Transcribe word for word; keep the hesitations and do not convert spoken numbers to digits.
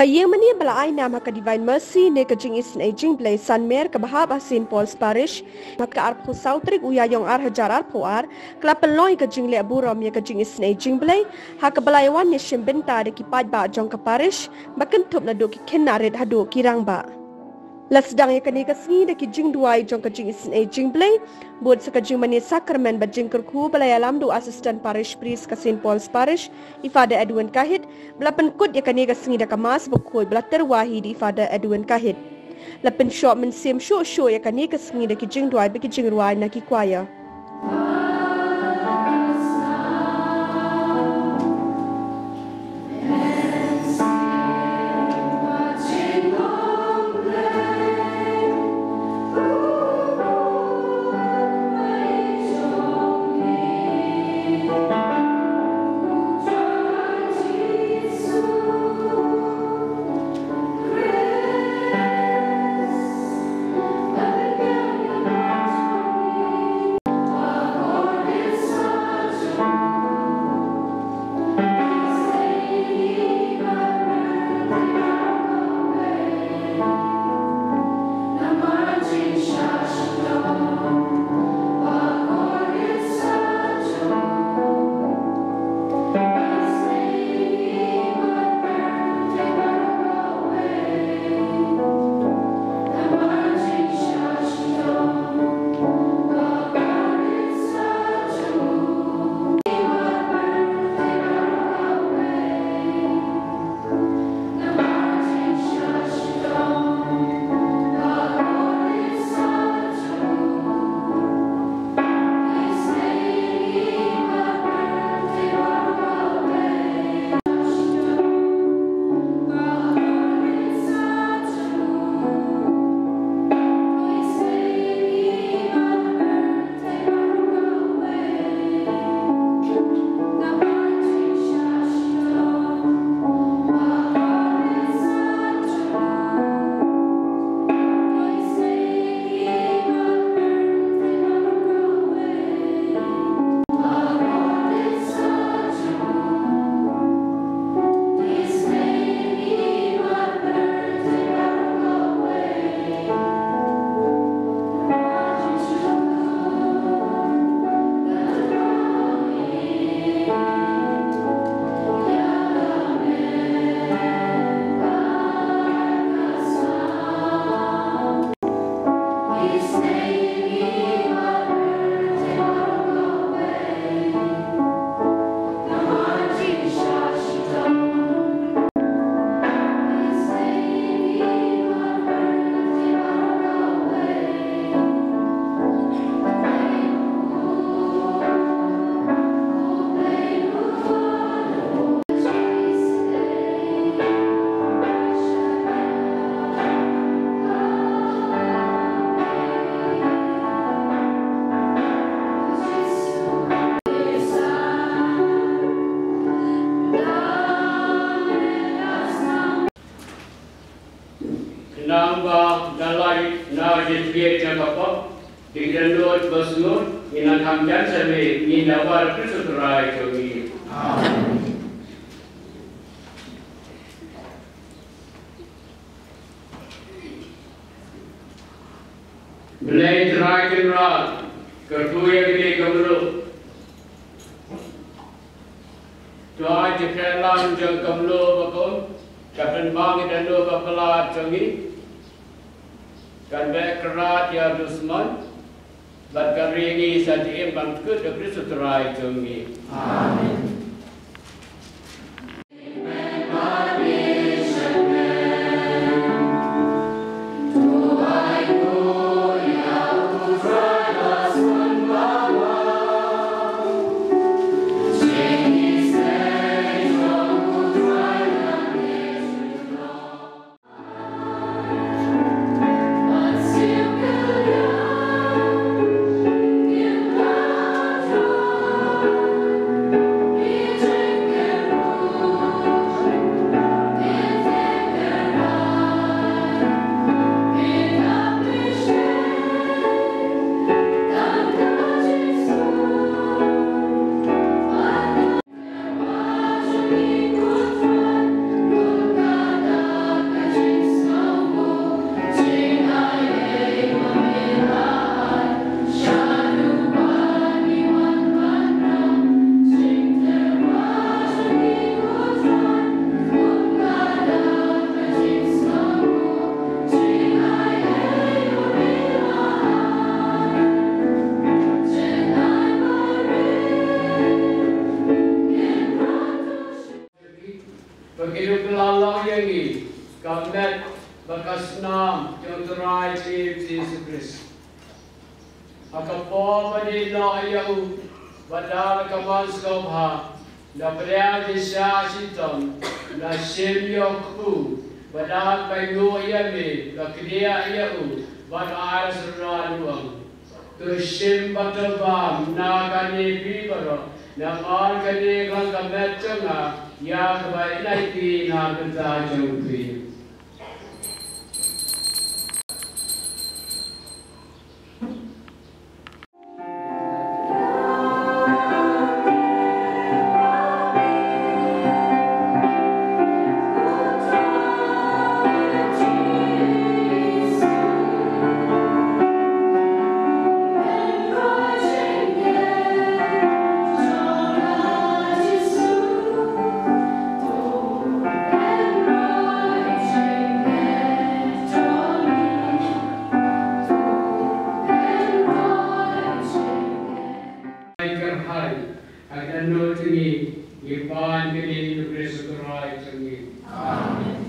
Kayemani balaay na maka Divine Mercy ne kajingis na ijing blay San Mer kabahab Saint Paul's Parish matka arp ko sautrig uyayong ar hajarar po ar klapaloy kajing le aburam ya kajingis na ijing blay hakabalayawan ni shimbenta de kipad ba jong ka parish makentup na do ki kenaret hado kirang ba. Lasdang ya kanikas ni de kijing duay jong kajingis na ijing blay bod sa kajing mani Sacramento ba jing kerku balayalam do assistant parish priest ka Saint Paul's Parish I Father Edwin Kahit belapan kod ya kanikas ni de kamas bukoy belater wahi di Father Edwin Kahit. Lapan shot men sim show show ya kanikas ni de kijing duay be kijing ruay na kikwaya. Namba dalai na jetiet jagapop digrandot basnur inan hamjan same ni nawar prisutrai jogi blai dragon rat kartuya ke gamro toaj kelan jang kamlo bakon kapan bang dando bapala jogi Kanbek kerat ya dusman, bat karingi sajim bangkut de Krisutrai jungi. Amin. Akapo manilo ayahu badar kamanskobha na preadisha siton na semyoku badar payu ayami na kriya ayahu badar suraluang to simbataba na kani bibaro na kar kani kametchanga ya kailai ki na kajungpi. Divine mercy, the grace of the right to me. Amen.